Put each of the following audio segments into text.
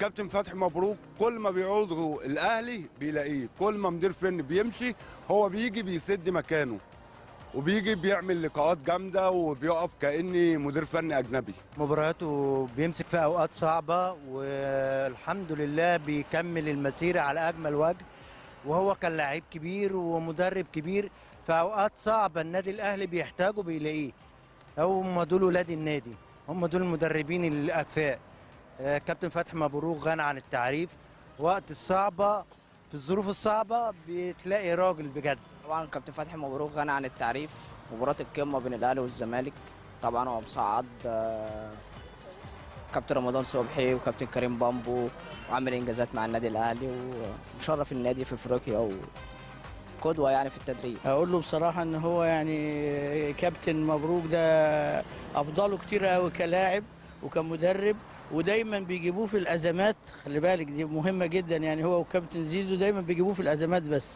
الكابتن فتحي مبروك كل ما بيعوزه الاهلي بيلاقيه، كل ما مدير فن بيمشي هو بيجي بيسد مكانه، وبيجي بيعمل لقاءات جامده وبيقف كاني مدير فني اجنبي. مبارياته بيمسك في اوقات صعبه والحمد لله بيكمل المسيره على اجمل وجه، وهو كان لاعب كبير ومدرب كبير، في اوقات صعبه النادي الاهلي بيحتاجه بيلاقيه. هم دول ولاد النادي، هم دول المدربين الاكفاء. كابتن فتحي مبروك غني عن التعريف، وقت الصعبه في الظروف الصعبه بتلاقي راجل بجد. طبعا كابتن فتحي مبروك غني عن التعريف، مباراه القمه بين الاهلي والزمالك طبعا هو مصعد كابتن رمضان صبحي وكابتن كريم بامبو، وعامل انجازات مع النادي الاهلي ومشرف النادي في افريقيا وقدوه يعني في التدريب. اقول له بصراحه ان هو يعني كابتن مبروك ده افضله كتير قوي كلاعب وكمدرب، ودايما بيجيبوه في الازمات. خلي بالك دي مهمه جدا، يعني هو وكابتن زيزو دايما بيجيبوه في الازمات، بس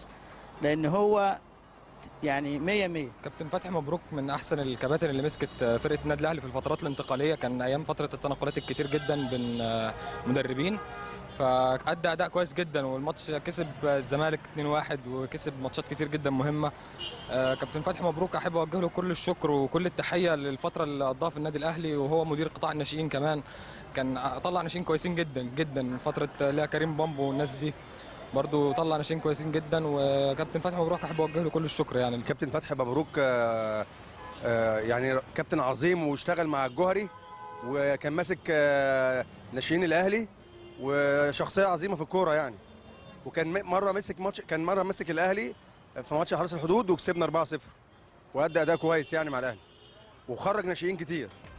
لان هو يعني 100. كابتن فتحي مبروك من احسن الكباتن اللي مسكت فرقه النادي الاهلي في الفترات الانتقاليه، كان ايام فتره التنقلات الكتير جدا بين مدربين، فادى اداء كويس جدا، والماتش كسب الزمالك 2-1 وكسب ماتشات كتير جدا مهمه. كابتن فتحي مبروك احب اوجه له كل الشكر وكل التحيه للفتره اللي قضاها في النادي الاهلي، وهو مدير قطاع الناشئين كمان، كان طلع ناشئين كويسين جدا جدا، فتره لها كريم بامبو والناس دي برضو طلع ناشئين كويسين جدا. وكابتن فتحي مبروك احب اوجه له كل الشكر. يعني كابتن فتحي مبروك يعني كابتن عظيم، واشتغل مع الجوهري وكان ماسك ناشئين الاهلي، وشخصيه عظيمه في الكوره يعني. وكان مره مسك الاهلي في ماتش حرس الحدود وكسبنا 4-0، وادى اداء كويس يعني مع الاهلي، وخرج ناشئين كتير.